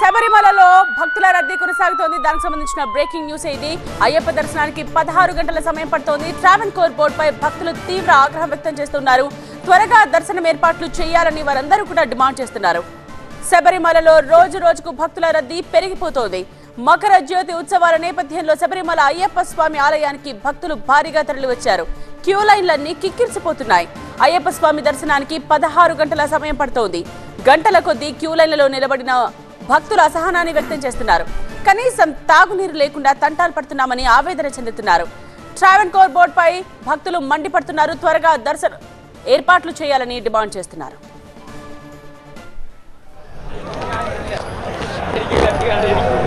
శబరిమలలో భక్తుల రద్దీ కొనసాగుతోంది. దానికి సంబంధించిన బ్రేకింగ్ న్యూస్ ఇది. అయ్యప్ప దర్శనానికి 16 గంటల సమయం పడుతోంది. ట్రావెన్కోర్ బోర్డుపై భక్తులు తీవ్ర ఆగ్రహం వ్యక్తం చేస్తున్నారు. త్వరగా దర్శనం ఏర్పాట్లు చేయాలని వారందరూ కూడా డిమాండ్ చేస్తున్నారు. శబరిమలలో రోజురోజుకు భక్తుల రద్దీ పెరిగిపోతోంది. మకర జ్యోతి ఉత్సవాల నేపథ్యంలో శబరిమల అయ్యప్ప స్వామి ఆలయానికి భక్తులు భారీగా తరలివచ్చారు. క్యూ లైన్లన్నీ కిక్కిరిసిపోతున్నాయి. అయ్యప్ప స్వామి దర్శనానికి 16 గంటల సమయం పడుతోంది. గంటల కొద్దీ క్యూ లైన్లలో నిలబడిన భక్తులు అసహనాన్ని వ్యక్తం చేస్తున్నారు. కనీసం తాగునీరు లేకుండా తంటాలు పడుతున్నామని ఆవేదన చెందుతున్నారు. ట్రావెన్కోర్ బోర్డుపై భక్తులు మండిపడుతున్నారు. త్వరగా దర్శన ఏర్పాట్లు చేయాలని డిమాండ్ చేస్తున్నారు.